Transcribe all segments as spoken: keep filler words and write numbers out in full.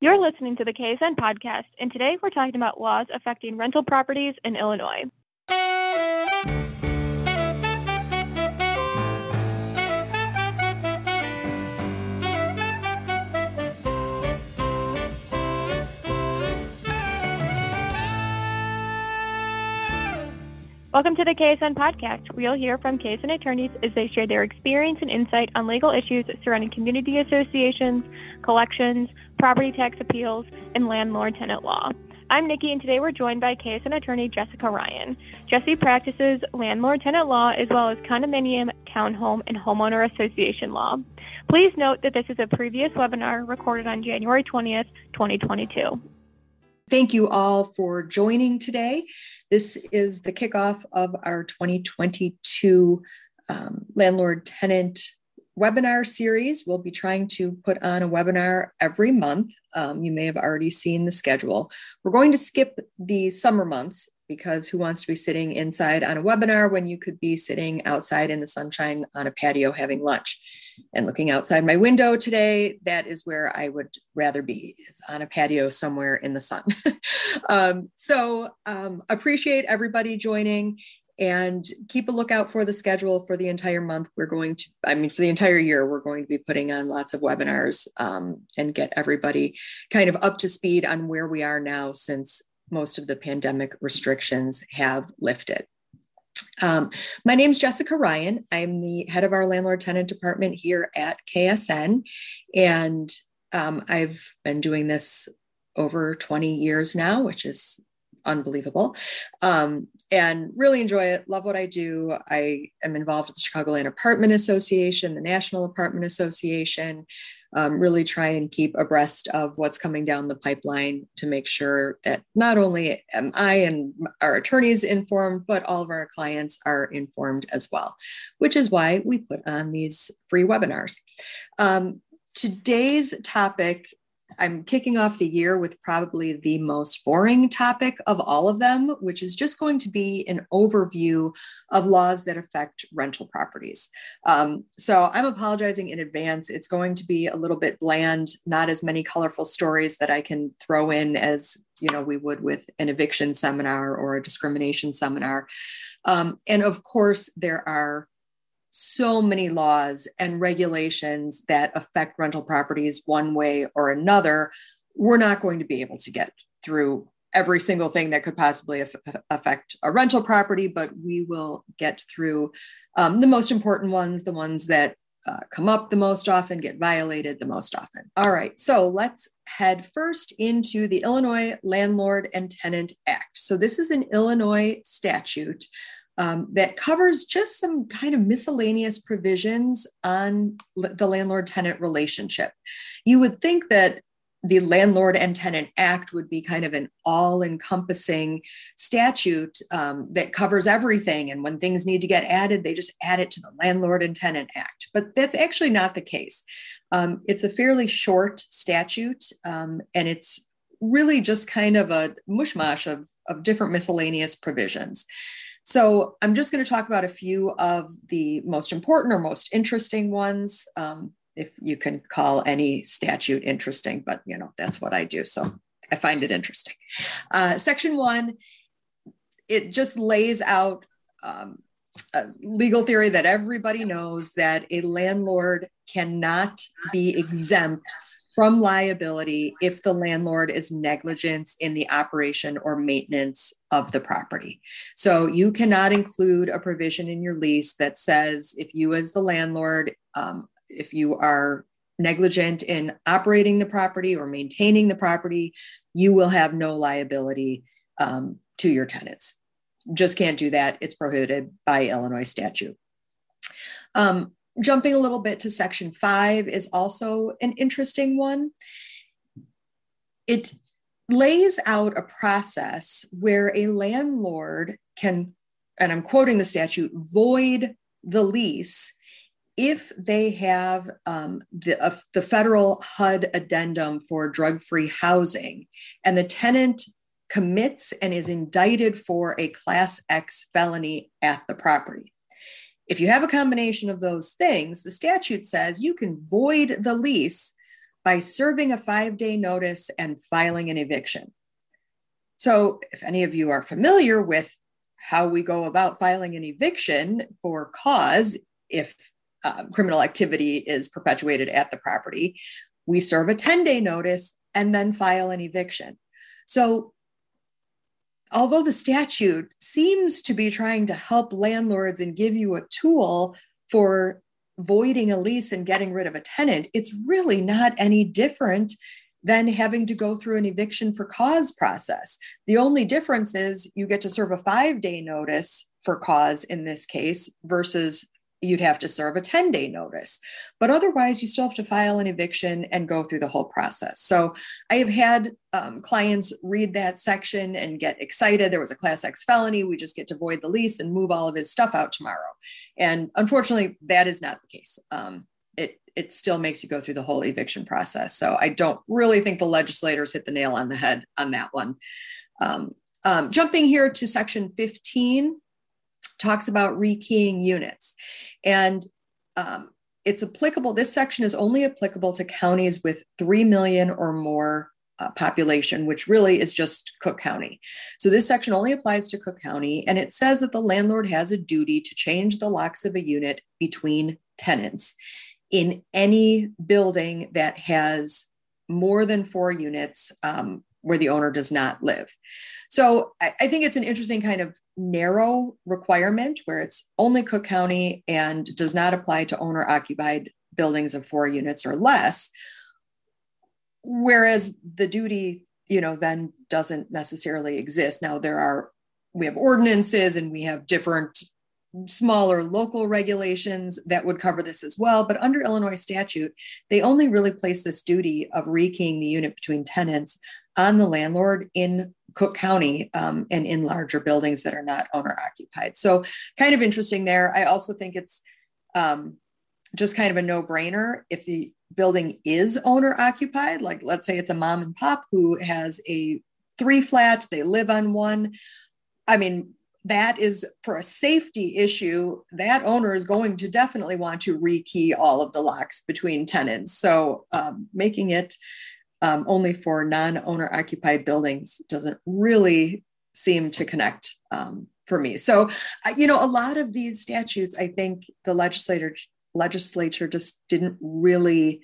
You're listening to the K S N podcast, and today we're talking about laws affecting rental properties in Illinois. Welcome to the K S N podcast. We'll hear from K S N attorneys as they share their experience and insight on legal issues surrounding community associations, collections, property tax appeals, and landlord-tenant law. I'm Nikki, and today we're joined by K S N attorney Jessica Ryan. Jessie practices landlord-tenant law as well as condominium, townhome, and homeowner association law. Please note that this is a previous webinar recorded on January twentieth, twenty twenty-two. Thank you all for joining today. This is the kickoff of our twenty twenty-two um, landlord-tenant webinar series. We'll be trying to put on a webinar every month. Um, you may have already seen the schedule. We're going to skip the summer months because who wants to be sitting inside on a webinar when you could be sitting outside in the sunshine on a patio having lunch? And looking outside my window today, that is where I would rather be, is on a patio somewhere in the sun. um, so um, appreciate everybody joining, and keep a lookout for the schedule for the entire month. We're going to, I mean, for the entire year, we're going to be putting on lots of webinars um, and get everybody kind of up to speed on where we are now since most of the pandemic restrictions have lifted. Um, my name is Jessica Ryan. I'm the head of our landlord-tenant department here at K S N, and um, I've been doing this over twenty years now, which is unbelievable, um, and really enjoy it, love what I do. I am involved with the Chicagoland Apartment Association, the National Apartment Association, um, really try and keep abreast of what's coming down the pipeline to make sure that not only am I and our attorneys informed, but all of our clients are informed as well, which is why we put on these free webinars. Um, today's topic, I'm kicking off the year with probably the most boring topic of all of them, which is just going to be an overview of laws that affect rental properties. Um, so I'm apologizing in advance. It's going to be a little bit bland, not as many colorful stories that I can throw in as, you know, we would with an eviction seminar or a discrimination seminar. Um, and of course, there are so many laws and regulations that affect rental properties one way or another. We're not going to be able to get through every single thing that could possibly af- affect a rental property, but we will get through um, the most important ones, the ones that uh, come up the most often, get violated the most often. All right, so let's head first into the Illinois Landlord and Tenant Act. So this is an Illinois statute Um, that covers just some kind of miscellaneous provisions on l- the landlord-tenant relationship. You would think that the Landlord and Tenant Act would be kind of an all-encompassing statute um, that covers everything, and when things need to get added, they just add it to the Landlord and Tenant Act. But that's actually not the case. Um, it's a fairly short statute, um, and it's really just kind of a mushmash of, of different miscellaneous provisions. So I'm just going to talk about a few of the most important or most interesting ones, um, if you can call any statute interesting, but you know, that's what I do. So I find it interesting. Uh, section one, it just lays out um, a legal theory that everybody knows, that a landlord cannot be exempt from liability if the landlord is negligent in the operation or maintenance of the property. So you cannot include a provision in your lease that says if you as the landlord, um, if you are negligent in operating the property or maintaining the property, you will have no liability um, to your tenants. Just can't do that. It's prohibited by Illinois statute. Um, Jumping a little bit to section five is also an interesting one. It lays out a process where a landlord can, and I'm quoting the statute, void the lease if they have um, the, uh, the federal H U D addendum for drug-free housing, and the tenant commits and is indicted for a class X felony at the property. If you have a combination of those things, the statute says you can void the lease by serving a five-day notice and filing an eviction. So if any of you are familiar with how we go about filing an eviction for cause, if uh, criminal activity is perpetuated at the property, we serve a ten-day notice and then file an eviction. So although the statute seems to be trying to help landlords and give you a tool for voiding a lease and getting rid of a tenant, it's really not any different than having to go through an eviction for cause process. The only difference is you get to serve a five-day notice for cause in this case versus you'd have to serve a ten-day notice. But otherwise, you still have to file an eviction and go through the whole process. So I have had um, clients read that section and get excited. There was a class X felony. We just get to void the lease and move all of his stuff out tomorrow. And unfortunately, that is not the case. Um, it, it still makes you go through the whole eviction process. So I don't really think the legislators hit the nail on the head on that one. Um, um, jumping here to Section fifteen, talks about rekeying units. And um, it's applicable, this section is only applicable to counties with three million or more uh, population, which really is just Cook County. So this section only applies to Cook County. And it says that the landlord has a duty to change the locks of a unit between tenants in any building that has more than four units um, where the owner does not live. So I, I think it's an interesting kind of narrow requirement where it's only Cook County and does not apply to owner-occupied buildings of four units or less, whereas the duty, you know, then doesn't necessarily exist. Now there are, we have ordinances and we have different smaller local regulations that would cover this as well, but under Illinois statute, they only really place this duty of rekeying the unit between tenants on the landlord in Cook County um, and in larger buildings that are not owner-occupied. So kind of interesting there. I also think it's um, just kind of a no-brainer if the building is owner-occupied, like let's say it's a mom and pop who has a three flat, they live on one. I mean, that is for a safety issue, that owner is going to definitely want to rekey all of the locks between tenants. So um, making it Um, only for non-owner occupied buildings doesn't really seem to connect um, for me. So, uh, you know, a lot of these statutes, I think the legislator, legislature just didn't really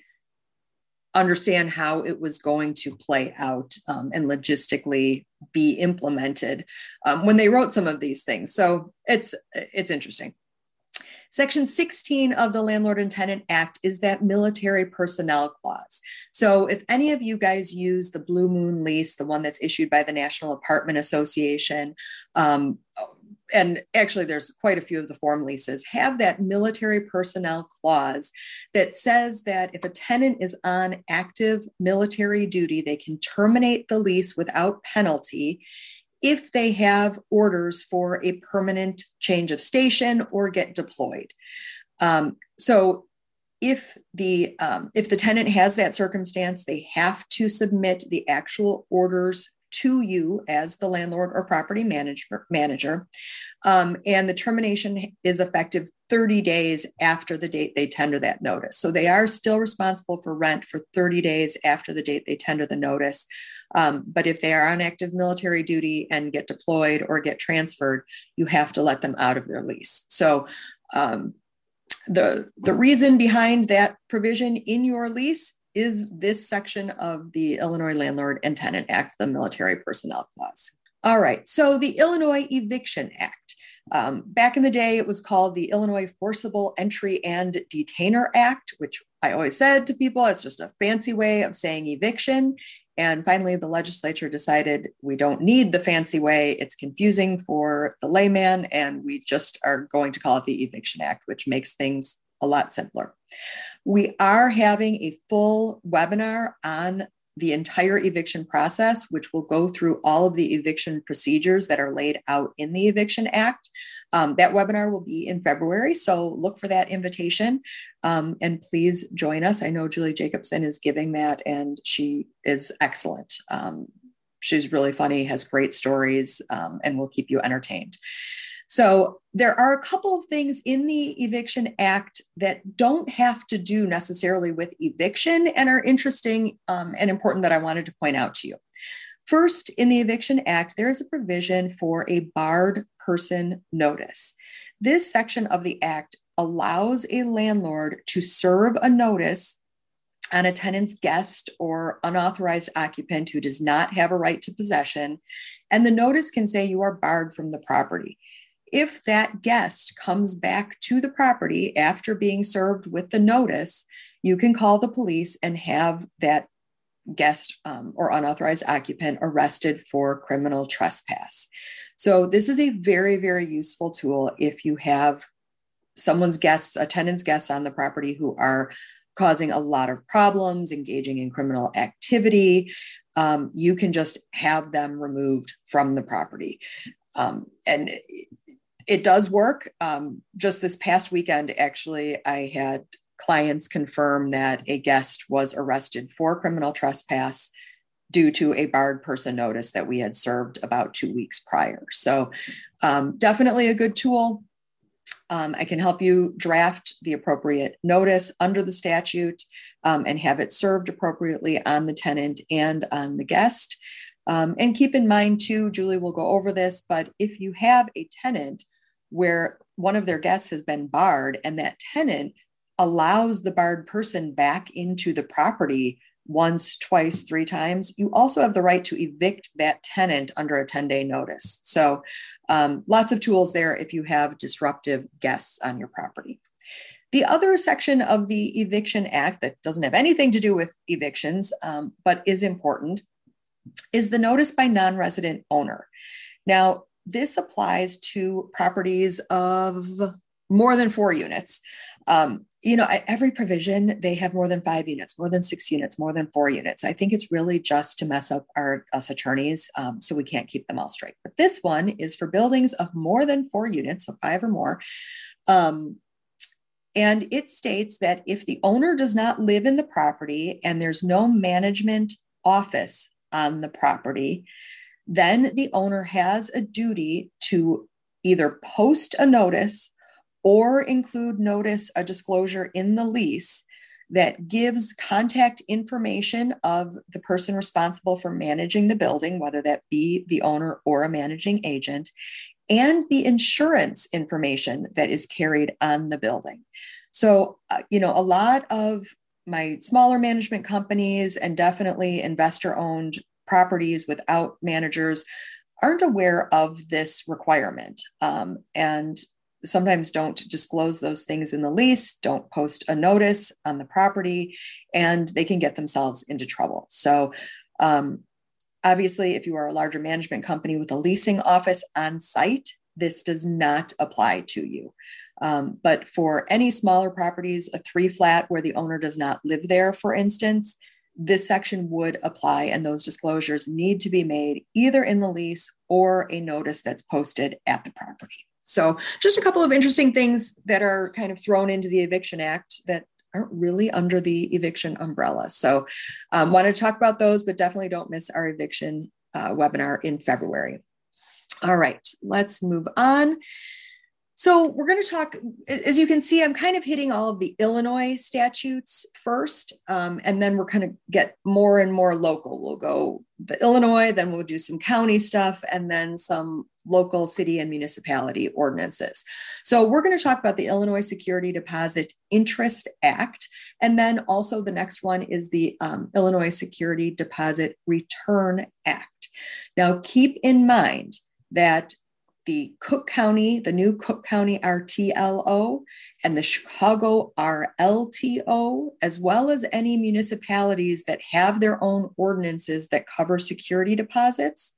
understand how it was going to play out um, and logistically be implemented um, when they wrote some of these things. So it's, it's interesting. Section sixteen of the Landlord and Tenant Act is that military personnel clause. So if any of you guys use the Blue Moon lease, the one that's issued by the National Apartment Association, um, and actually there's quite a few of the form leases, have that military personnel clause that says that if a tenant is on active military duty, they can terminate the lease without penalty if they have orders for a permanent change of station or get deployed. Um, so if the, um, if the tenant has that circumstance, they have to submit the actual orders to you as the landlord or property manager, manager. Um, and the termination is effective thirty days after the date they tender that notice. So they are still responsible for rent for thirty days after the date they tender the notice. Um, but if they are on active military duty and get deployed or get transferred, you have to let them out of their lease. So um, the, the reason behind that provision in your lease is this section of the Illinois Landlord and Tenant Act, the military personnel clause. All right, so the Illinois Eviction Act. Um, back in the day, it was called the Illinois Forcible Entry and Detainer Act, which I always said to people, it's just a fancy way of saying eviction. And finally, the legislature decided we don't need the fancy way. It's confusing for the layman, and we just are going to call it the Eviction Act, which makes things a lot simpler. We are having a full webinar on the entire eviction process, which will go through all of the eviction procedures that are laid out in the Eviction Act. Um, that webinar will be in February, so look for that invitation um, and please join us. I know Julie Jacobson is giving that and she is excellent. Um, she's really funny, has great stories, um, and will keep you entertained. So there are a couple of things in the Eviction Act that don't have to do necessarily with eviction and are interesting um, and important that I wanted to point out to you. First, in the Eviction Act, there is a provision for a barred person notice. This section of the act allows a landlord to serve a notice on a tenant's guest or unauthorized occupant who does not have a right to possession, and the notice can say you are barred from the property. If that guest comes back to the property after being served with the notice, you can call the police and have that guest um, or unauthorized occupant arrested for criminal trespass. So this is a very, very useful tool if you have someone's guests, a tenant's guests on the property who are causing a lot of problems, engaging in criminal activity. Um, you can just have them removed from the property. Um, and it does work. Um, just this past weekend, actually, I had clients confirm that a guest was arrested for criminal trespass due to a barred person notice that we had served about two weeks prior. So um, definitely a good tool. Um, I can help you draft the appropriate notice under the statute um, and have it served appropriately on the tenant and on the guest. Um, and keep in mind too, Julie will go over this, but if you have a tenant where one of their guests has been barred and that tenant allows the barred person back into the property once, twice, three times, you also have the right to evict that tenant under a ten-day notice. So um, lots of tools there if you have disruptive guests on your property. The other section of the Eviction Act that doesn't have anything to do with evictions, um, but is important, is the notice by non-resident owner. Now, this applies to properties of more than four units. Um, you know, every provision, they have more than five units, more than six units, more than four units. I think it's really just to mess up our us attorneys, um, so we can't keep them all straight. But this one is for buildings of more than four units, so five or more. Um, and it states that if the owner does not live in the property and there's no management office on the property, then the owner has a duty to either post a notice or include notice, a disclosure in the lease that gives contact information of the person responsible for managing the building, whether that be the owner or a managing agent, and the insurance information that is carried on the building. So, uh, you know, a lot of my smaller management companies and definitely investor-owned properties without managers aren't aware of this requirement. Um, and sometimes don't disclose those things in the lease, don't post a notice on the property, and they can get themselves into trouble. So um, obviously, if you are a larger management company with a leasing office on site, this does not apply to you. Um, but for any smaller properties, a three flat where the owner does not live there, for instance, this section would apply, and those disclosures need to be made either in the lease or a notice that's posted at the property. So just a couple of interesting things that are kind of thrown into the Eviction Act that aren't really under the eviction umbrella. So um, want to talk about those, but definitely don't miss our eviction uh, webinar in February. All right, let's move on. So we're going to talk, as you can see, I'm kind of hitting all of the Illinois statutes first, um, and then we're going to get more and more local. We'll go to Illinois, then we'll do some county stuff, and then some local city and municipality ordinances. So we're going to talk about the Illinois Security Deposit Interest Act, and then also the next one is the um, Illinois Security Deposit Return Act. Now, keep in mind that the Cook County, the new Cook County R T L O, and the Chicago R L T O, as well as any municipalities that have their own ordinances that cover security deposits,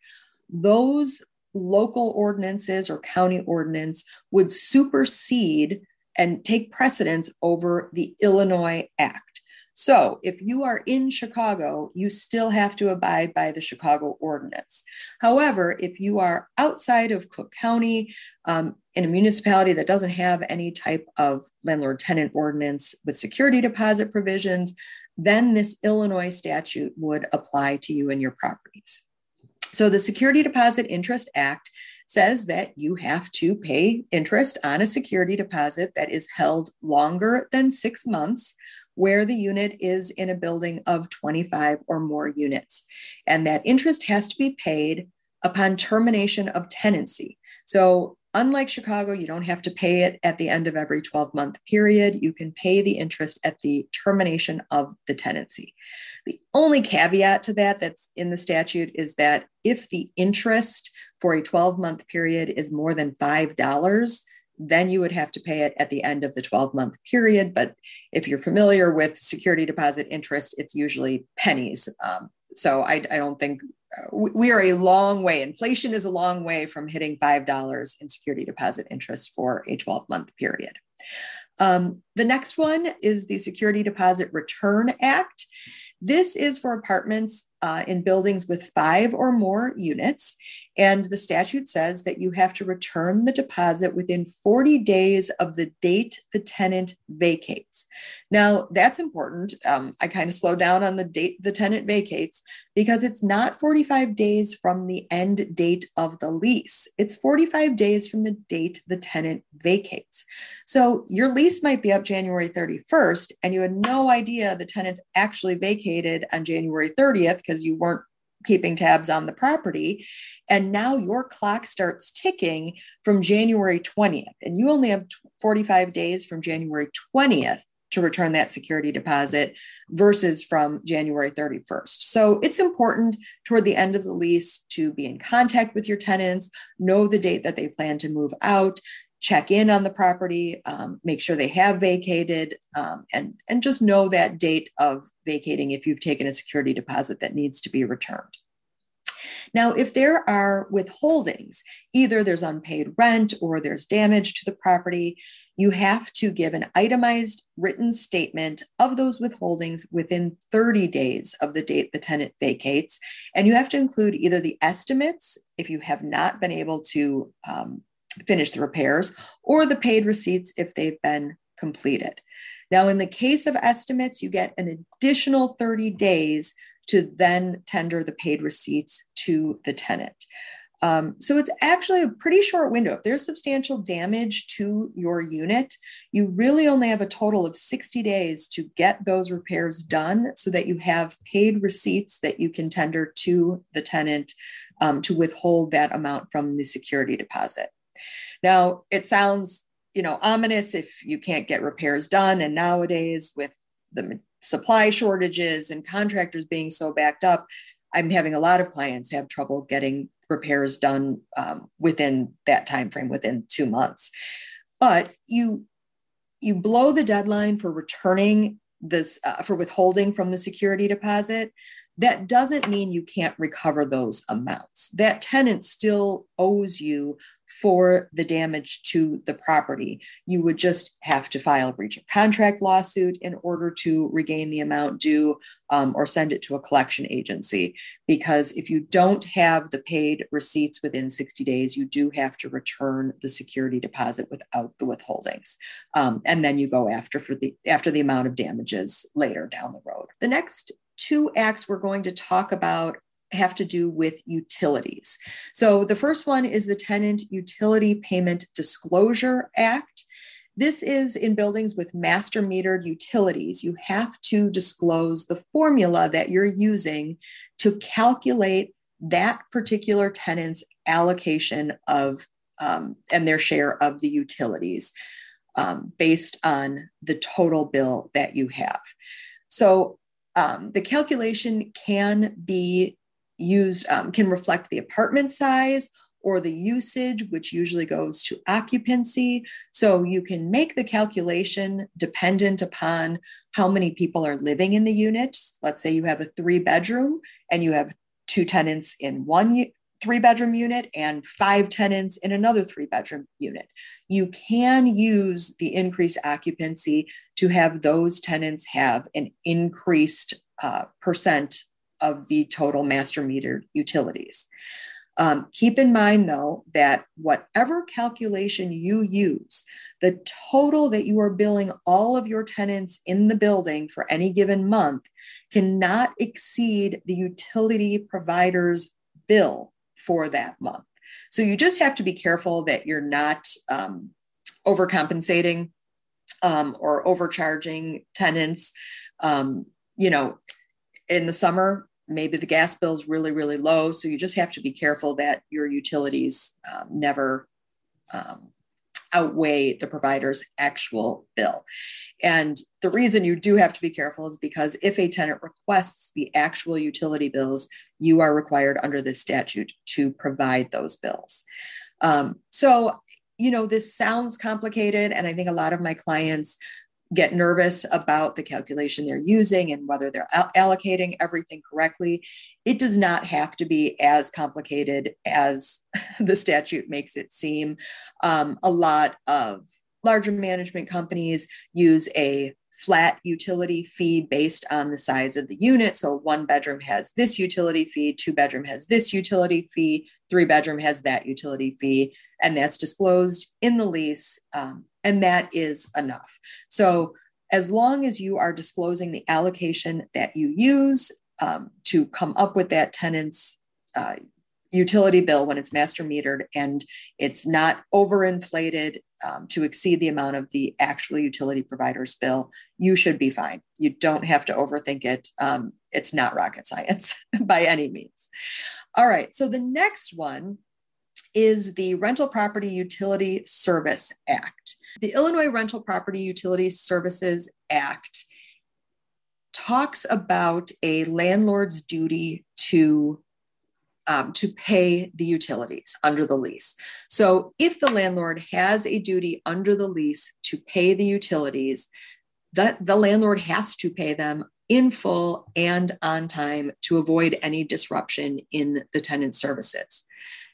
those local ordinances or county ordinance would supersede and take precedence over the Illinois Act. So if you are in Chicago, you still have to abide by the Chicago ordinance. However, if you are outside of Cook County um, in a municipality that doesn't have any type of landlord-tenant ordinance with security deposit provisions, then this Illinois statute would apply to you and your properties. So the Security Deposit Interest Act says that you have to pay interest on a security deposit that is held longer than six months where the unit is in a building of twenty-five or more units. And that interest has to be paid upon termination of tenancy. So unlike Chicago, you don't have to pay it at the end of every twelve-month period. You can pay the interest at the termination of the tenancy. The only caveat to that that's in the statute is that if the interest for a twelve-month period is more than five dollars, then you would have to pay it at the end of the twelve-month period. But if you're familiar with security deposit interest, it's usually pennies. Um, so I, I don't think... We are a long way. Inflation is a long way from hitting five dollars in security deposit interest for a twelve-month period. Um, the next one is the Security Deposit Return Act. This is for apartments uh, in buildings with five or more units. And the statute says that you have to return the deposit within forty days of the date the tenant vacates. Now, that's important. Um, I kind of slowed down on the date the tenant vacates because it's not forty-five days from the end date of the lease. It's forty-five days from the date the tenant vacates. So your lease might be up January thirty-first, and you had no idea the tenant's actually vacated on January thirtieth because you weren't keeping tabs on the property. And now your clock starts ticking from January twentieth, and you only have forty-five days from January twentieth to return that security deposit versus from January thirty-first. So it's important toward the end of the lease to be in contact with your tenants, know the date that they plan to move out, check in on the property, um, make sure they have vacated, um, and, and just know that date of vacating if you've taken a security deposit that needs to be returned. Now, if there are withholdings, either there's unpaid rent or there's damage to the property, you have to give an itemized written statement of those withholdings within thirty days of the date the tenant vacates. And you have to include either the estimates, if you have not been able to um, finish the repairs, or the paid receipts if they've been completed. Now, in the case of estimates, you get an additional thirty days to then tender the paid receipts to the tenant. Um, so it's actually a pretty short window. If there's substantial damage to your unit, you really only have a total of sixty days to get those repairs done so that you have paid receipts that you can tender to the tenant um, to withhold that amount from the security deposit. Now, it sounds, you know, ominous if you can't get repairs done. And nowadays, with the supply shortages and contractors being so backed up, I'm having a lot of clients have trouble getting repairs done um, within that time frame, within two months. But you you blow the deadline for returning this uh, for withholding from the security deposit. That doesn't mean you can't recover those amounts. That tenant still owes you for the damage to the property. You would just have to file a breach of contract lawsuit in order to regain the amount due um, or send it to a collection agency. Because if you don't have the paid receipts within sixty days, you do have to return the security deposit without the withholdings. Um, and then you go after for the after the amount of damages later down the road. The next two acts we're going to talk about have to do with utilities. So the first one is the Tenant Utility Payment Disclosure Act. This is in buildings with master metered utilities. You have to disclose the formula that you're using to calculate that particular tenant's allocation of um, and their share of the utilities um, based on the total bill that you have. So um, the calculation can be used um, can reflect the apartment size or the usage, which usually goes to occupancy. So you can make the calculation dependent upon how many people are living in the unit. Let's say you have a three bedroom and you have two tenants in one three bedroom unit and five tenants in another three bedroom unit. You can use the increased occupancy to have those tenants have an increased uh, percent of the total master metered utilities. Um, keep in mind, though, that whatever calculation you use, the total that you are billing all of your tenants in the building for any given month cannot exceed the utility provider's bill for that month. So you just have to be careful that you're not um, overcompensating um, or overcharging tenants. Um, you know, in the summer, maybe the gas bill's really, really low. So you just have to be careful that your utilities um, never um, outweigh the provider's actual bill. And the reason you do have to be careful is because if a tenant requests the actual utility bills, you are required under this statute to provide those bills. Um, so, you know, this sounds complicated, and I think a lot of my clients get nervous about the calculation they're using and whether they're all- allocating everything correctly. It does not have to be as complicated as the statute makes it seem. Um, a lot of larger management companies use a flat utility fee based on the size of the unit. So one bedroom has this utility fee, two bedroom has this utility fee, three bedroom has that utility fee, and that's disclosed in the lease. Um, And that is enough. So as long as you are disclosing the allocation that you use um, to come up with that tenant's uh, utility bill when it's master metered, and it's not overinflated um, to exceed the amount of the actual utility provider's bill, you should be fine. You don't have to overthink it. Um, it's not rocket science by any means. All right, so the next one is the Rental Property Utility Service Act. The Illinois Rental Property Utility Services Act talks about a landlord's duty to, um, to pay the utilities under the lease. So if the landlord has a duty under the lease to pay the utilities, that the landlord has to pay them in full and on time to avoid any disruption in the tenant services.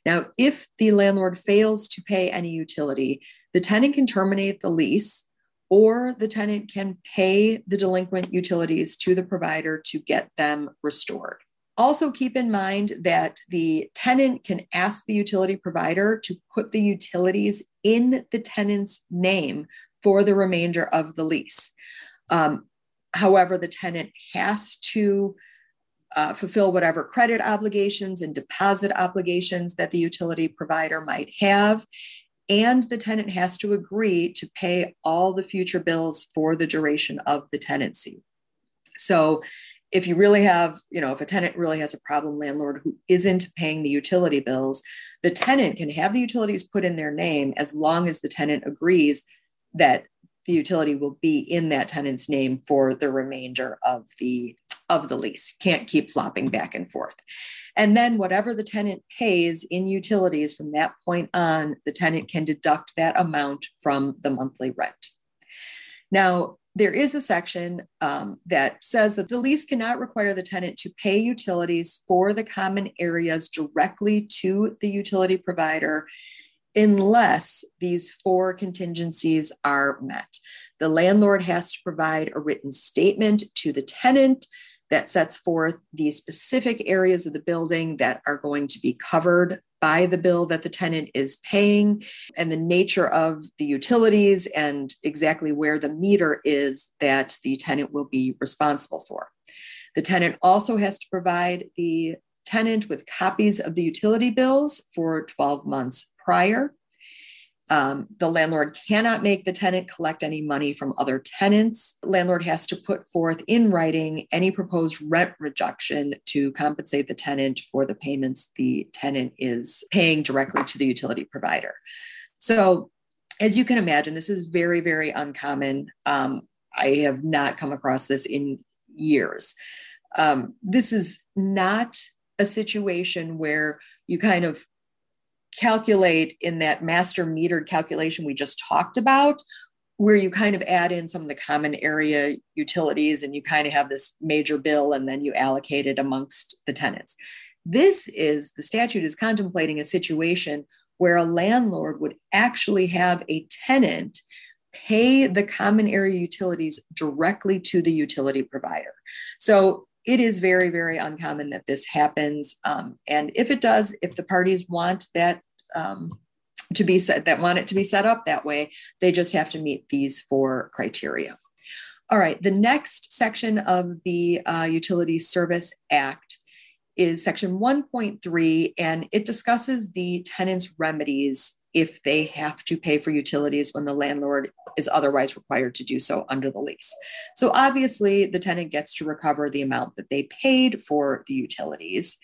Now, if the landlord fails to pay any utility, the tenant can terminate the lease, or the tenant can pay the delinquent utilities to the provider to get them restored. Also, keep in mind that the tenant can ask the utility provider to put the utilities in the tenant's name for the remainder of the lease. Um, however, the tenant has to Uh, fulfill whatever credit obligations and deposit obligations that the utility provider might have. And the tenant has to agree to pay all the future bills for the duration of the tenancy. So if you really have, you know, if a tenant really has a problem landlord who isn't paying the utility bills, the tenant can have the utilities put in their name as long as the tenant agrees that the utility will be in that tenant's name for the remainder of the of the lease. Can't keep flopping back and forth. And then whatever the tenant pays in utilities from that point on, the tenant can deduct that amount from the monthly rent. Now, there is a section um, that says that the lease cannot require the tenant to pay utilities for the common areas directly to the utility provider unless these four contingencies are met. The landlord has to provide a written statement to the tenant that sets forth the specific areas of the building that are going to be covered by the bill that the tenant is paying, and the nature of the utilities and exactly where the meter is that the tenant will be responsible for. The tenant also has to provide the tenant with copies of the utility bills for twelve months prior. Um, the landlord cannot make the tenant collect any money from other tenants. Landlord has to put forth in writing any proposed rent reduction to compensate the tenant for the payments the tenant is paying directly to the utility provider. So, as you can imagine, this is very, very uncommon. Um, I have not come across this in years. Um, this is not a situation where you kind of calculate in that master metered calculation we just talked about, where you kind of add in some of the common area utilities and you kind of have this major bill and then you allocate it amongst the tenants. This is, the statute is contemplating a situation where a landlord would actually have a tenant pay the common area utilities directly to the utility provider. So it is very, very uncommon that this happens. Um, and if it does, if the parties want that um, to be set, that want it to be set up that way, they just have to meet these four criteria. All right, the next section of the uh, Utility Service Act is Section one point three, and it discusses the tenant's remedies if they have to pay for utilities when the landlord is otherwise required to do so under the lease. So obviously, the tenant gets to recover the amount that they paid for the utilities.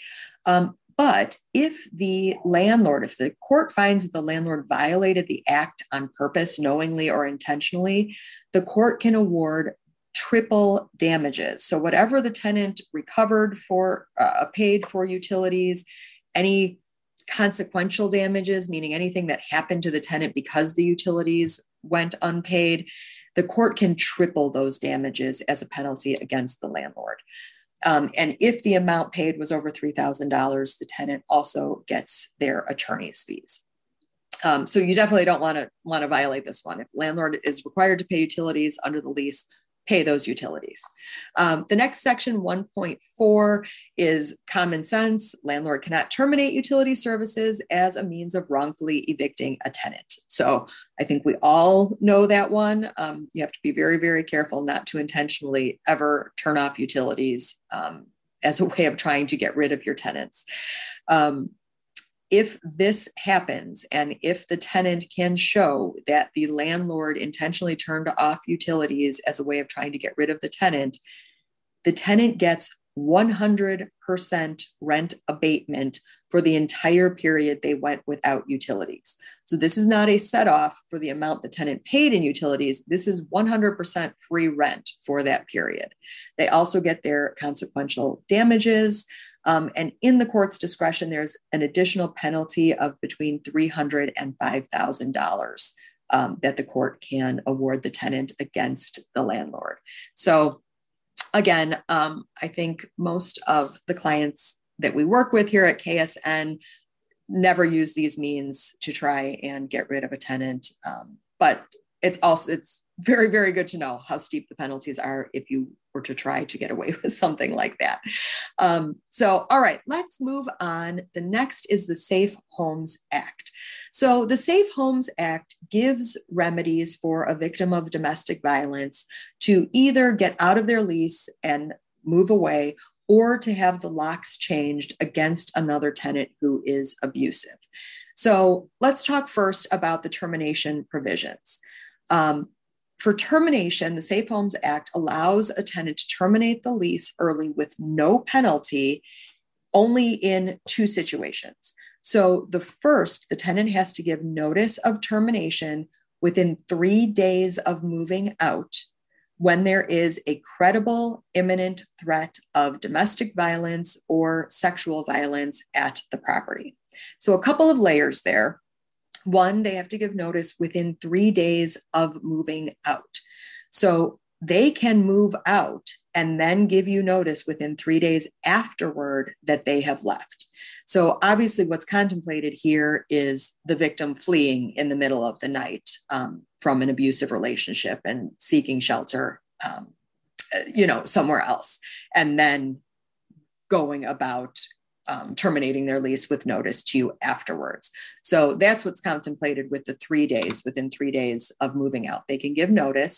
Um, But if the landlord, if the court finds that the landlord violated the act on purpose, knowingly or intentionally, the court can award triple damages. So whatever the tenant recovered for, uh, paid for utilities, any consequential damages, meaning anything that happened to the tenant because the utilities went unpaid, the court can triple those damages as a penalty against the landlord. Um, and if the amount paid was over three thousand dollars, the tenant also gets their attorney's fees. Um, so you definitely don't want to want to violate this one. If landlord is required to pay utilities under the lease, pay those utilities. Um, the next section, one point four, is common sense. Landlord cannot terminate utility services as a means of wrongfully evicting a tenant. So I think we all know that one. Um, you have to be very, very careful not to intentionally ever turn off utilities um, as a way of trying to get rid of your tenants. Um, If this happens, and if the tenant can show that the landlord intentionally turned off utilities as a way of trying to get rid of the tenant, the tenant gets one hundred percent rent abatement for the entire period they went without utilities. So this is not a set off for the amount the tenant paid in utilities. This is one hundred percent free rent for that period. They also get their consequential damages. Um, and in the court's discretion, there's an additional penalty of between three hundred dollars and five thousand dollars um, that the court can award the tenant against the landlord. So again, um, I think most of the clients that we work with here at K S N never use these means to try and get rid of a tenant. Um, but it's also, it's very, very good to know how steep the penalties are if you or to try to get away with something like that. Um, so, all right, let's move on. The next is the Safe Homes Act. So the Safe Homes Act gives remedies for a victim of domestic violence to either get out of their lease and move away or to have the locks changed against another tenant who is abusive. So let's talk first about the termination provisions. Um, For termination, the Safe Homes Act allows a tenant to terminate the lease early with no penalty, only in two situations. So the first, the tenant has to give notice of termination within three days of moving out when there is a credible, imminent threat of domestic violence or sexual violence at the property. So a couple of layers there. One, they have to give notice within three days of moving out. So they can move out and then give you notice within three days afterward that they have left. So obviously what's contemplated here is the victim fleeing in the middle of the night um, from an abusive relationship and seeking shelter, um, you know, somewhere else, and then going about Um, terminating their lease with notice to you afterwards. So that's what's contemplated with the three days, within three days of moving out. They can give notice.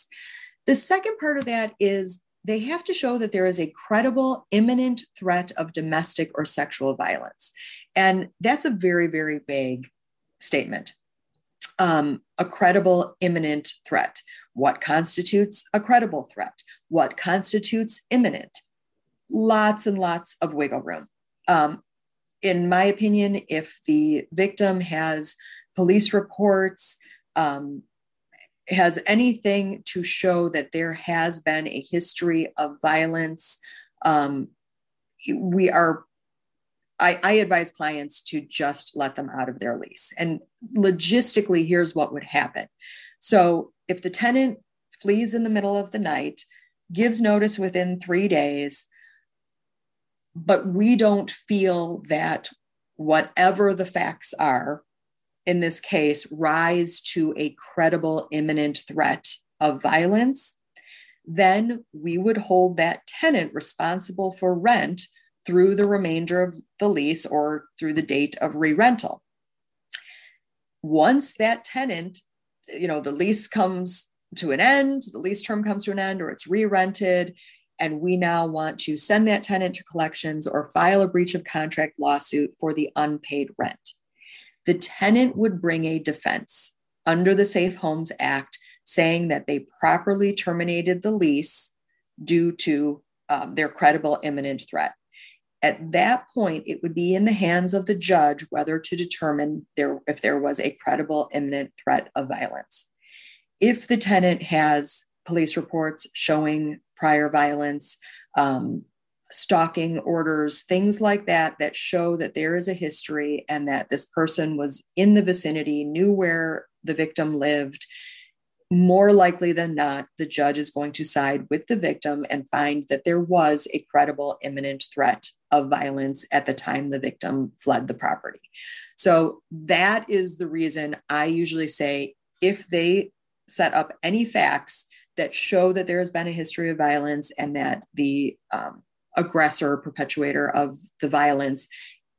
The second part of that is they have to show that there is a credible, imminent threat of domestic or sexual violence. And that's a very, very vague statement. Um, a credible, imminent threat. What constitutes a credible threat? What constitutes imminent? Lots and lots of wiggle room. Um, in my opinion, if the victim has police reports, um, has anything to show that there has been a history of violence, um, we are, I, I advise clients to just let them out of their lease. And logistically, here's what would happen. So if the tenant flees in the middle of the night, gives notice within three days, but we don't feel that whatever the facts are, in this case, rise to a credible imminent threat of violence, then we would hold that tenant responsible for rent through the remainder of the lease or through the date of re-rental. Once that tenant, you know, the lease comes to an end, the lease term comes to an end, or it's re-rented, and we now want to send that tenant to collections or file a breach of contract lawsuit for the unpaid rent. The tenant would bring a defense under the Safe Homes Act saying that they properly terminated the lease due to um, their credible imminent threat. At that point, it would be in the hands of the judge whether to determine there, if there was a credible imminent threat of violence. If the tenant has police reports showing prior violence, um, stalking orders, things like that, that show that there is a history and that this person was in the vicinity, knew where the victim lived, more likely than not, the judge is going to side with the victim and find that there was a credible imminent threat of violence at the time the victim fled the property. So that is the reason I usually say, if they set up any facts that show that there has been a history of violence and that the um, aggressor, perpetuator of the violence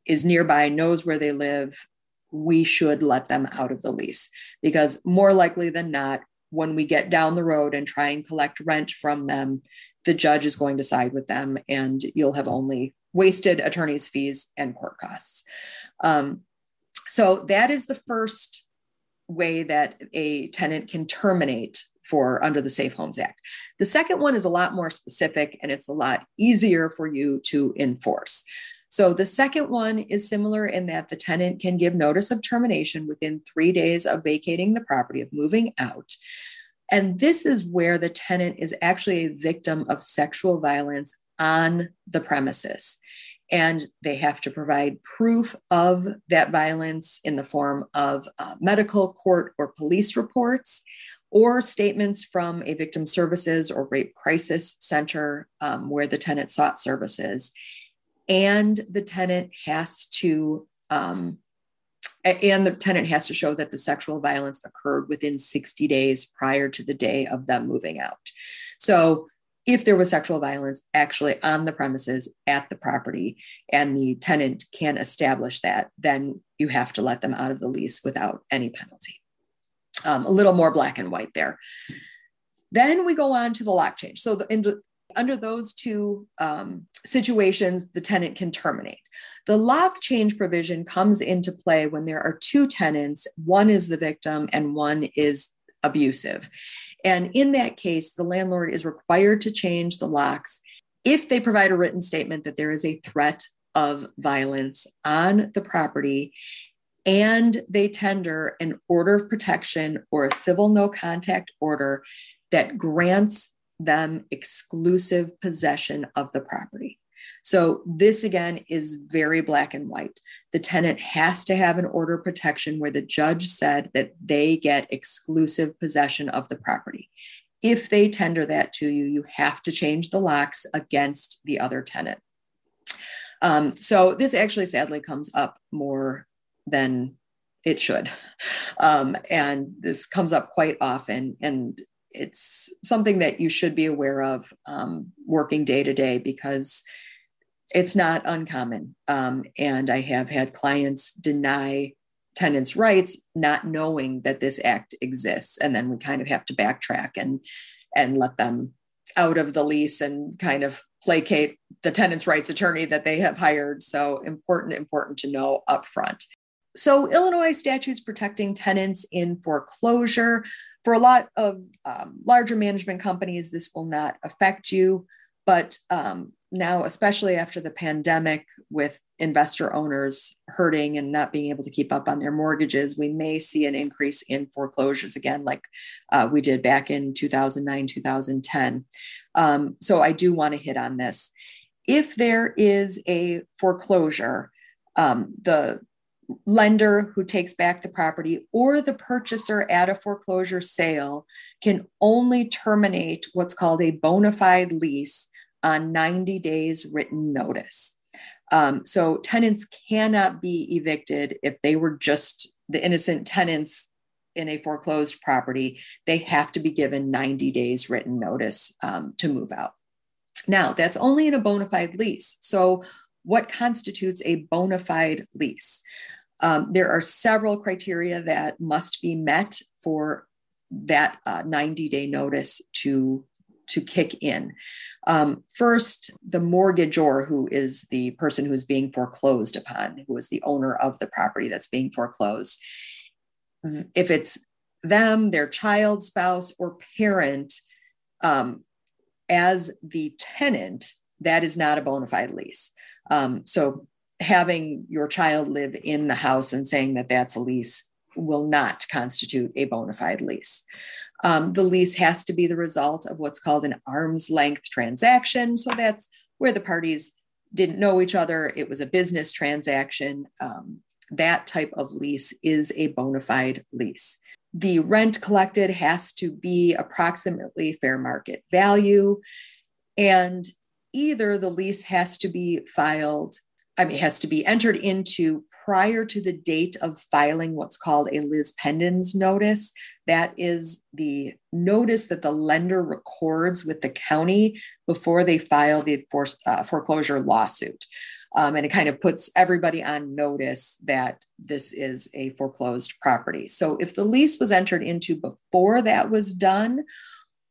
is nearby, knows where they live, we should let them out of the lease. Because more likely than not, when we get down the road and try and collect rent from them, the judge is going to side with them and you'll have only wasted attorney's fees and court costs. Um, so that is the first way that a tenant can terminate for under the Safe Homes Act. The second one is a lot more specific and it's a lot easier for you to enforce. So the second one is similar in that the tenant can give notice of termination within three days of vacating the property, of moving out. And this is where the tenant is actually a victim of sexual violence on the premises. And they have to provide proof of that violence in the form of uh, medical, court, or police reports, or statements from a victim services or rape crisis center um, where the tenant sought services. And the tenant has to, um, and the tenant has to show that the sexual violence occurred within sixty days prior to the day of them moving out. So if there was sexual violence actually on the premises at the property and the tenant can establish that, then you have to let them out of the lease without any penalty. Um, a little more black and white there. Then we go on to the lock change. So the, in, under those two um, situations, the tenant can terminate. The lock change provision comes into play when there are two tenants. One is the victim and one is abusive. And in that case, the landlord is required to change the locks if they provide a written statement that there is a threat of violence on the property and they tender an order of protection or a civil no-contact order that grants them exclusive possession of the property. So this again is very black and white. The tenant has to have an order of protection where the judge said that they get exclusive possession of the property. If they tender that to you, you have to change the locks against the other tenant. Um, so this actually sadly comes up more than it should. Um, and this comes up quite often, and it's something that you should be aware of um, working day to day, because it's not uncommon. Um, and I have had clients deny tenants' rights, not knowing that this act exists. And then we kind of have to backtrack and, and let them out of the lease and kind of placate the tenant's rights attorney that they have hired. So important, important to know upfront. So Illinois statutes protecting tenants in foreclosure. For a lot of um, larger management companies, this will not affect you. But um, now, especially after the pandemic with investor owners hurting and not being able to keep up on their mortgages, we may see an increase in foreclosures again, like uh, we did back in two thousand nine, two thousand ten. Um, so I do want to hit on this. If there is a foreclosure, um, the lender who takes back the property or the purchaser at a foreclosure sale can only terminate what's called a bona fide lease on ninety days written notice. Um, so tenants cannot be evicted if they were just the innocent tenants in a foreclosed property. They have to be given ninety days written notice um, to move out. Now, that's only in a bona fide lease. So what constitutes a bona fide lease? Um, there are several criteria that must be met for that uh, ninety-day notice to, to kick in. Um, first, the mortgagor, who is the person who's being foreclosed upon, who is the owner of the property that's being foreclosed. If it's them, their child, spouse, or parent, um, as the tenant, that is not a bona fide lease. Um, so having your child live in the house and saying that that's a lease will not constitute a bona fide lease. Um, the lease has to be the result of what's called an arm's length transaction. So that's where the parties didn't know each other. It was a business transaction. Um, that type of lease is a bona fide lease. The rent collected has to be approximately fair market value, and either the lease has to be filed, I mean, it has to be entered into prior to the date of filing what's called a lis pendens notice. That is the notice that the lender records with the county before they file the for, uh, foreclosure lawsuit. Um, and it kind of puts everybody on notice that this is a foreclosed property. So if the lease was entered into before that was done,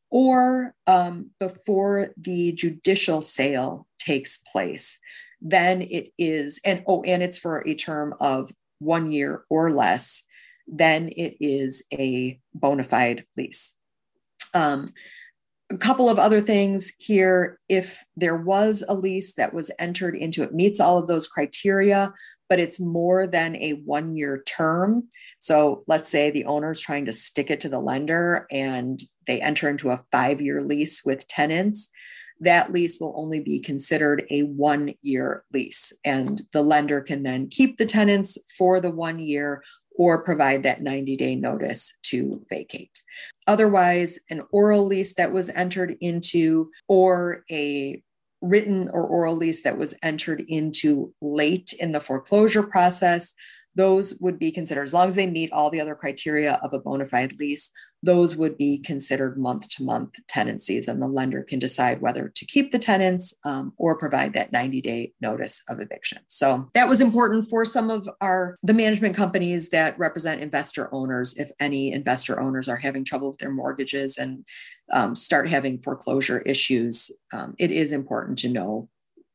or um, before the judicial sale takes place, then it is, and oh, and it's for a term of one year or less, then it is a bona fide lease. Um, A couple of other things here. If there was a lease that was entered into, it meets all of those criteria, but it's more than a one-year term. So let's say the owner's trying to stick it to the lender and they enter into a five-year lease with tenants, that lease will only be considered a one-year lease. And the lender can then keep the tenants for the one year or provide that ninety-day notice to vacate. Otherwise, an oral lease that was entered into, or a written or oral lease that was entered into late in the foreclosure process, those would be considered, as long as they meet all the other criteria of a bona fide lease, those would be considered month-to-month tenancies, and the lender can decide whether to keep the tenants um, or provide that ninety-day notice of eviction. So that was important for some of our the management companies that represent investor owners. If any investor owners are having trouble with their mortgages and um, start having foreclosure issues, um, it is important to know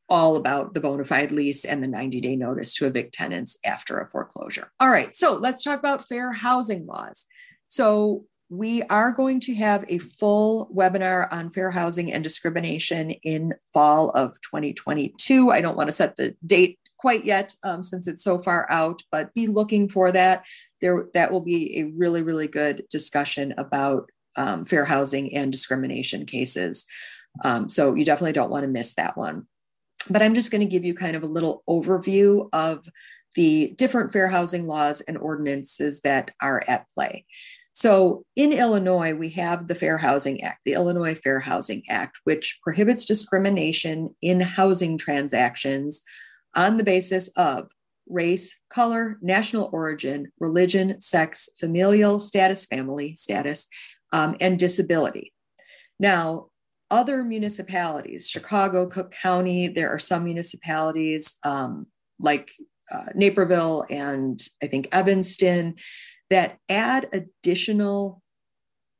all about the bona fide lease and the ninety-day notice to evict tenants after a foreclosure. All right, so let's talk about fair housing laws. So we are going to have a full webinar on fair housing and discrimination in fall of twenty twenty-two. I don't want to set the date quite yet um, since it's so far out, but be looking for that. There, that will be a really, really good discussion about um, fair housing and discrimination cases. Um, so you definitely don't want to miss that one. But I'm just going to give you kind of a little overview of the different fair housing laws and ordinances that are at play. So in Illinois, we have the Fair Housing Act, the Illinois Fair Housing Act, which prohibits discrimination in housing transactions on the basis of race, color, national origin, religion, sex, familial status, family status, um, and disability. Now, other municipalities, Chicago, Cook County, there are some municipalities um, like uh, Naperville and I think Evanston that add additional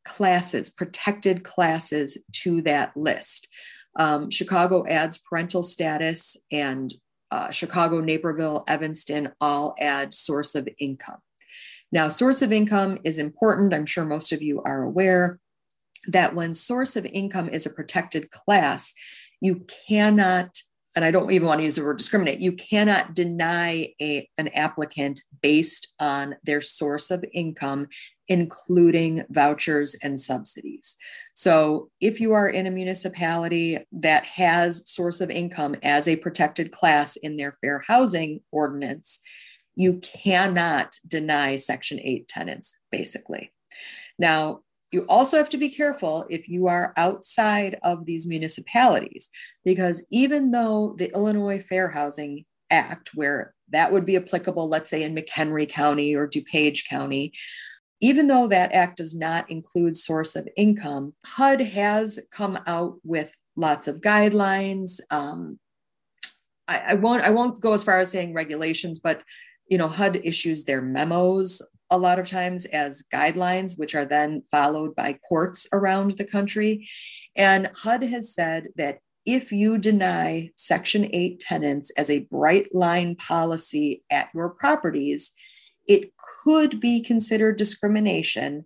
classes, protected classes to that list. Um, Chicago adds parental status, and uh, Chicago, Naperville, Evanston all add source of income. Now, source of income is important. I'm sure most of you are aware that when source of income is a protected class, you cannot, and I don't even want to use the word discriminate, you cannot deny a, an applicant based on their source of income, including vouchers and subsidies. So if you are in a municipality that has source of income as a protected class in their fair housing ordinance, you cannot deny Section eight tenants, basically. Now, you also have to be careful if you are outside of these municipalities, because even though the Illinois Fair Housing Act, where that would be applicable, let's say in McHenry County or DuPage County, even though that act does not include source of income, H U D has come out with lots of guidelines. Um, I, I won't I won't go as far as saying regulations, but you know, H U D issues their memos a lot of times as guidelines, which are then followed by courts around the country. And H U D has said that if you deny Section eight tenants as a bright line policy at your properties, it could be considered discrimination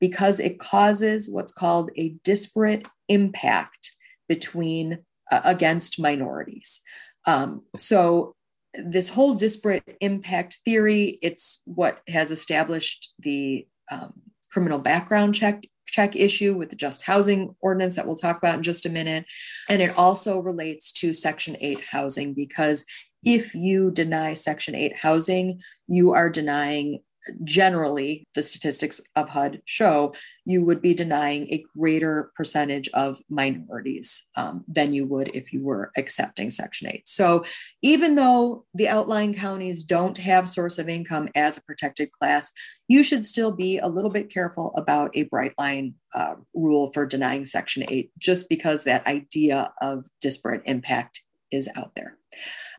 because it causes what's called a disparate impact between uh, against minorities. Um, so this whole disparate impact theory, it's what has established the um, criminal background check check issue with the Just Housing Ordinance that we'll talk about in just a minute. And it also relates to Section eight housing, because if you deny Section eight housing, you are denying, generally, the statistics of H U D show, you would be denying a greater percentage of minorities um, than you would if you were accepting Section eight. So even though the outlying counties don't have source of income as a protected class, you should still be a little bit careful about a bright line uh, rule for denying Section eight, just because that idea of disparate impact is out there.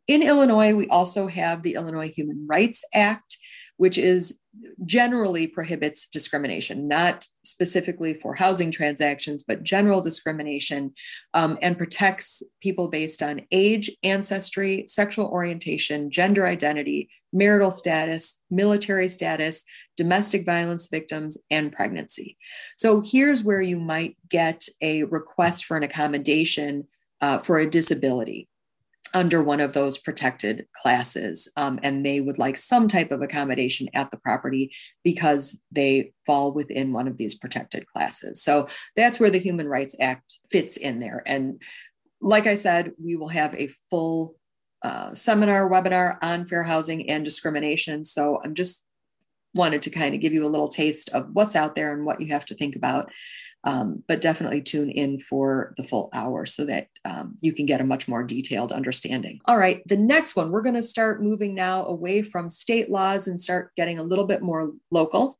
In Illinois, we also have the Illinois Human Rights Act, which is generally prohibits discrimination, not specifically for housing transactions, but general discrimination, um, and protects people based on age, ancestry, sexual orientation, gender identity, marital status, military status, domestic violence victims, and pregnancy. So here's where you might get a request for an accommodation uh, for a disability under one of those protected classes, um, and they would like some type of accommodation at the property because they fall within one of these protected classes. So that's where the Human Rights Act fits in there. And like I said, we will have a full uh, seminar, webinar on fair housing and discrimination. So I'm just wanted to kind of give you a little taste of what's out there and what you have to think about. Um, but definitely tune in for the full hour so that um, you can get a much more detailed understanding. All right, the next one, we're going to start moving now away from state laws and start getting a little bit more local.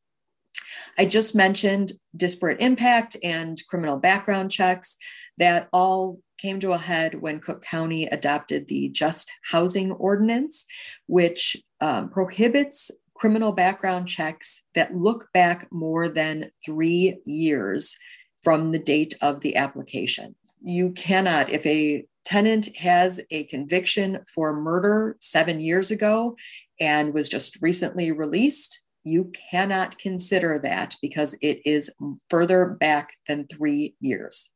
I just mentioned disparate impact and criminal background checks. That all came to a head when Cook County adopted the Just Housing Ordinance, which um, prohibits criminal background checks that look back more than three years from the date of the application. You cannot, if a tenant has a conviction for murder seven years ago and was just recently released, you cannot consider that because it is further back than three years.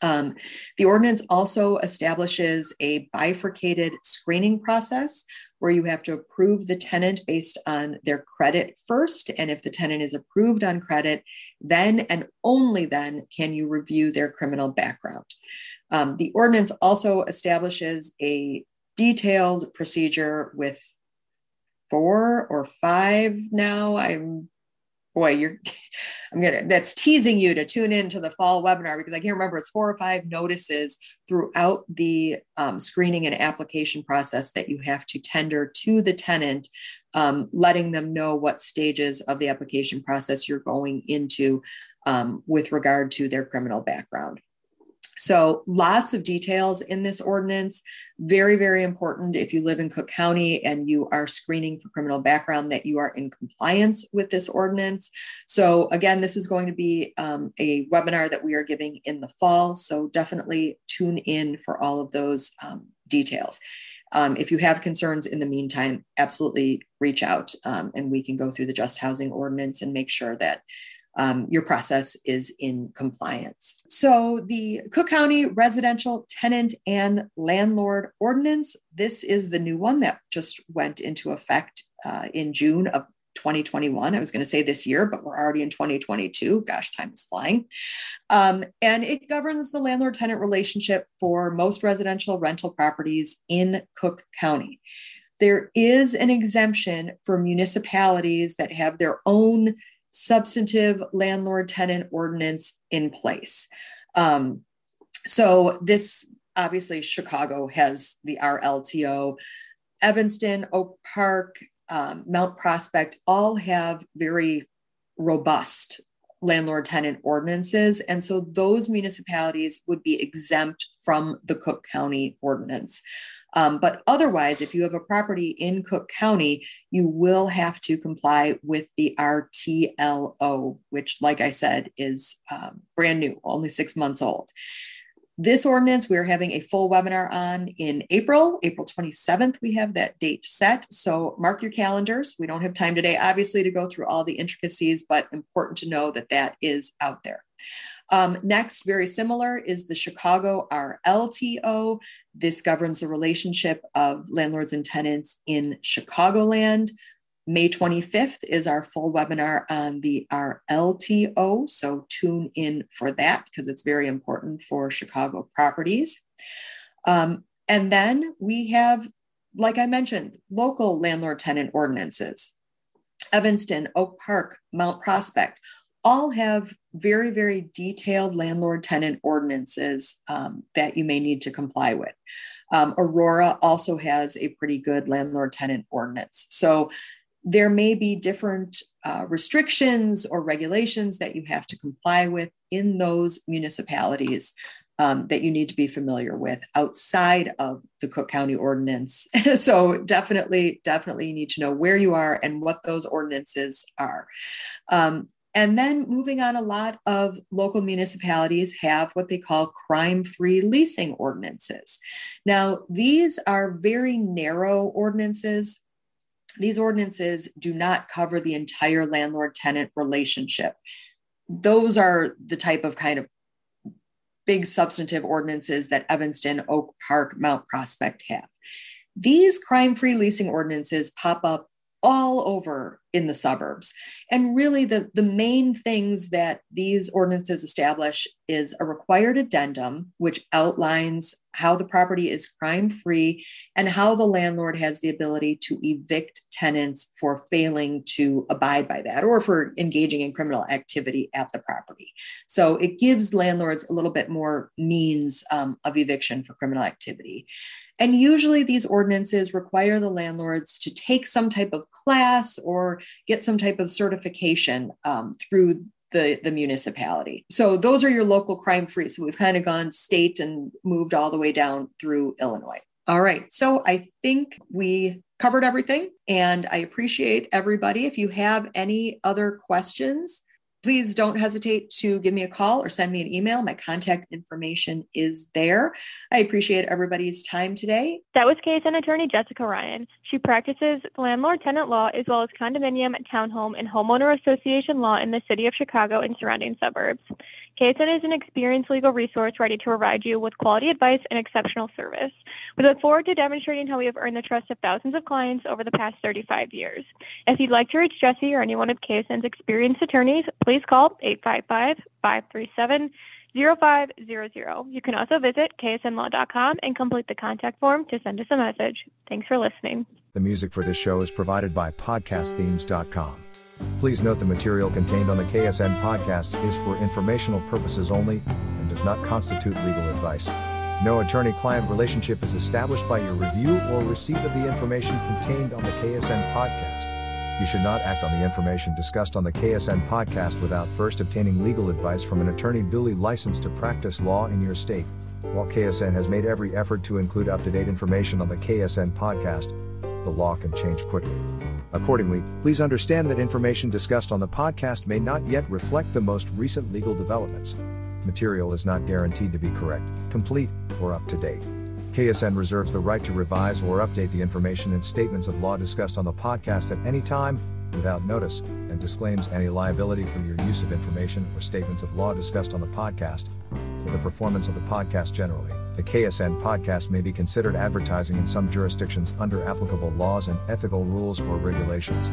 Um, the ordinance also establishes a bifurcated screening process where you have to approve the tenant based on their credit first. And if the tenant is approved on credit, then and only then can you review their criminal background. Um, the ordinance also establishes a detailed procedure with four or five now. I'm Boy, you're, I'm gonna, that's teasing you to tune in to the fall webinar because I can't remember, it's four or five notices throughout the um, screening and application process that you have to tender to the tenant, um, letting them know what stages of the application process you're going into um, with regard to their criminal background. So lots of details in this ordinance. Very, very important if you live in Cook County and you are screening for criminal background that you are in compliance with this ordinance. So again, this is going to be um, a webinar that we are giving in the fall. So definitely tune in for all of those um, details. Um, if you have concerns in the meantime, absolutely reach out um, and we can go through the Just Housing Ordinance and make sure that Um, your process is in compliance. So the Cook County Residential Tenant and Landlord Ordinance, this is the new one that just went into effect uh, in June of twenty twenty-one. I was going to say this year, but we're already in twenty twenty-two. Gosh, time is flying. Um, and it governs the landlord-tenant relationship for most residential rental properties in Cook County. There is an exemption for municipalities that have their own substantive landlord-tenant ordinance in place. Um, so this, obviously, Chicago has the R L T O. Evanston, Oak Park, um, Mount Prospect all have very robust landlord tenant ordinances. And so those municipalities would be exempt from the Cook County ordinance. Um, but otherwise, if you have a property in Cook County, you will have to comply with the R T L O, which, like I said, is um, brand new, only six months old. This ordinance, we're having a full webinar on in April, April twenty-seventh. We have that date set. So mark your calendars. We don't have time today, obviously, to go through all the intricacies, but important to know that that is out there. Um, next, very similar, is the Chicago R L T O. This governs the relationship of landlords and tenants in Chicagoland. May twenty-fifth is our full webinar on the R L T O, so tune in for that because it's very important for Chicago properties. Um, and then we have, like I mentioned, local landlord-tenant ordinances. Evanston, Oak Park, Mount Prospect, all have very, very detailed landlord-tenant ordinances um, that you may need to comply with. Um, Aurora also has a pretty good landlord-tenant ordinance. So there may be different uh, restrictions or regulations that you have to comply with in those municipalities um, that you need to be familiar with outside of the Cook County ordinance. So definitely, definitely you need to know where you are and what those ordinances are. Um, And then moving on, a lot of local municipalities have what they call crime-free leasing ordinances. Now, these are very narrow ordinances. These ordinances do not cover the entire landlord-tenant relationship. Those are the type of kind of big substantive ordinances that Evanston, Oak Park, Mount Prospect have. These crime-free leasing ordinances pop up all over in the suburbs. And really the, the main things that these ordinances establish is a required addendum, which outlines how the property is crime-free and how the landlord has the ability to evict tenants for failing to abide by that or for engaging in criminal activity at the property. So it gives landlords a little bit more means um, of eviction for criminal activity. And usually these ordinances require the landlords to take some type of class or get some type of certification um, through The, the municipality. So those are your local crime-free. So we've kind of gone state and moved all the way down through Illinois. All right. So I think we covered everything, and I appreciate everybody. If you have any other questions, please don't hesitate to give me a call or send me an email. My contact information is there. I appreciate everybody's time today. That was K S N attorney Jessica Ryan. She practices landlord-tenant law as well as condominium, townhome, and homeowner association law in the city of Chicago and surrounding suburbs. K S N is an experienced legal resource ready to provide you with quality advice and exceptional service. We look forward to demonstrating how we have earned the trust of thousands of clients over the past thirty-five years. If you'd like to reach Jesse or any one of K S N's experienced attorneys, please call eight five five, five three seven, zero five zero zero. You can also visit k s n law dot com and complete the contact form to send us a message. Thanks for listening. The music for this show is provided by podcast themes dot com. Please note the material contained on the K S N podcast is for informational purposes only and does not constitute legal advice. No attorney-client relationship is established by your review or receipt of the information contained on the K S N podcast. You should not act on the information discussed on the K S N podcast without first obtaining legal advice from an attorney duly licensed to practice law in your state. While K S N has made every effort to include up-to-date information on the K S N podcast, the law can change quickly. Accordingly, please understand that information discussed on the podcast may not yet reflect the most recent legal developments. Material is not guaranteed to be correct, complete, or up to date. K S N reserves the right to revise or update the information and statements of law discussed on the podcast at any time, without notice, and disclaims any liability for your use of information or statements of law discussed on the podcast, or the performance of the podcast generally. The K S N podcast may be considered advertising in some jurisdictions under applicable laws and ethical rules or regulations.